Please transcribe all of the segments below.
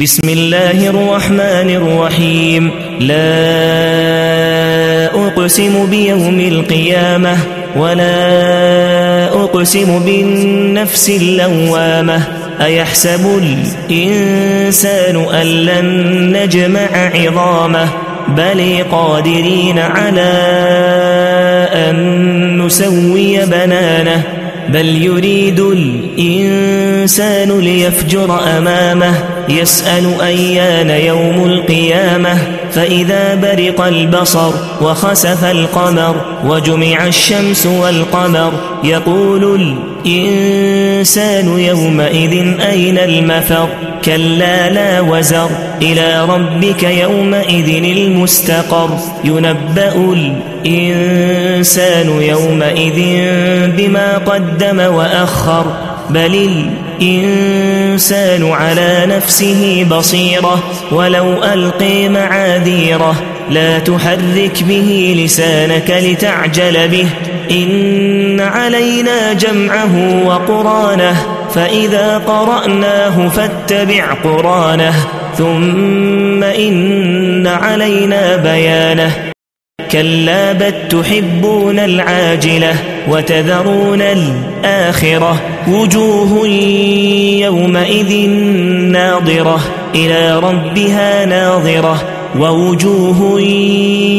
بسم الله الرحمن الرحيم لا أقسم بيوم القيامة ولا أقسم بالنفس اللوامة أيحسب الإنسان أن لن نجمع عظامه بل قادرين على أن نسوي بنانه بل يريد الإنسان ليفجر أمامه يسأل أيان يوم القيامة فإذا برق البصر وخسف القمر وجمع الشمس والقمر يقول الإنسان يومئذ أين المفر كلا لا وزر إلى ربك يومئذ المستقر ينبأ الإنسان يومئذ بما قدم وأخر بل الإنسان على نفسه بصيرة ولو ألقي معاذيره لا تحرك به لسانك لتعجل به إن علينا جمعه وقرآنه فإذا قرأناه فاتبع قرآنه ثم إن علينا بيانه كلا بل تحبون العاجلة وتذرون الآخرة وجوه يومئذ ناضرة إلى ربها ناظرة ووجوه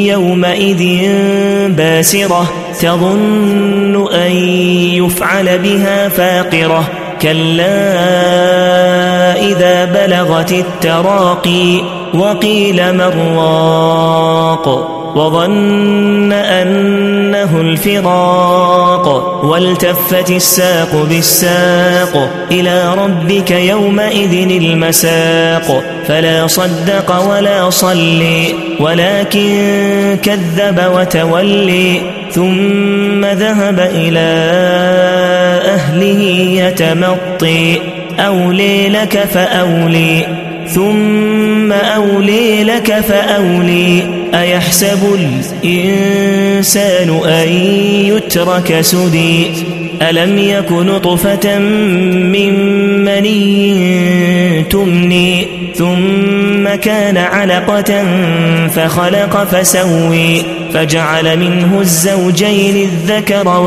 يومئذ باسرة تظن أن يفعل بها فاقرة كلا إذا بلغت التراقي وقيل من راق وظن أنه الفراق والتفت الساق بالساق إلى ربك يومئذ المساق فلا صدق ولا صلي ولكن كذب وتولي ثم ذهب إلى أهله يتمطي أولي لك فأولي ثم أولي لك فأولي أيحسب الإنسان أن يترك سدى ألم يك نطفة من مني تمني ثم كان علقة فخلق فسوي فجعل منه الزوجين الذكر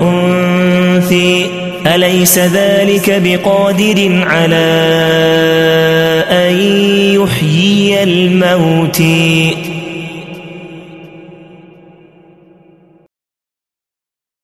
والأنثى أليس ذلك بقادر على أن يحيي الموتى